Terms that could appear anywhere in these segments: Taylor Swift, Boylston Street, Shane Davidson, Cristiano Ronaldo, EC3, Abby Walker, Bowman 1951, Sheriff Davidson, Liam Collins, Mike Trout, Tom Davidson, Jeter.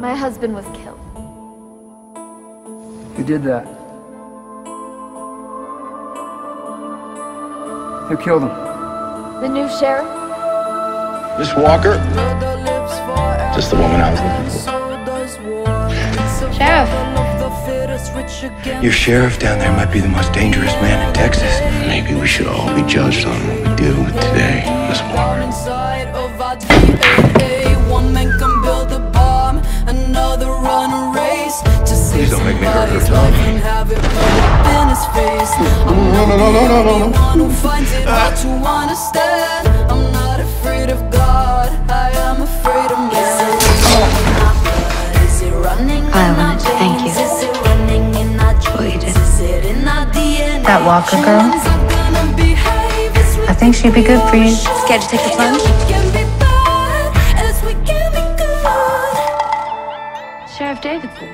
My husband was killed. Who did that? Who killed him? The new sheriff. Miss Walker? Just the woman I was looking for. Sheriff. Your sheriff down there might be the most dangerous man in Texas. Maybe we should all be judged on what we do today, Miss Walker. Another run race to see. Please don't make me hurt her tongue. No. I'm not afraid of God. I am afraid of me. I want to thank you for you did. That Walker girl, I think she'd be good for you. Scared to take the plunge? Sheriff Davidson.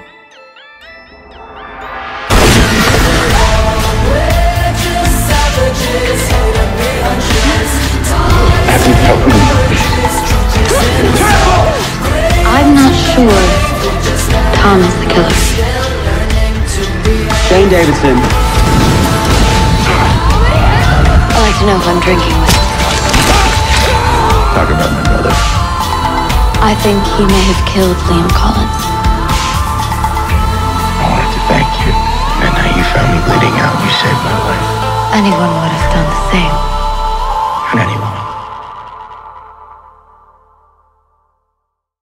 I'm not sure Tom is the killer. Shane Davidson. I like to know if I'm drinking with. Talk about my brother. I think he may have killed Liam Collins. Thank you. And now you found me bleeding out. You saved my life. Anyone would have done the same.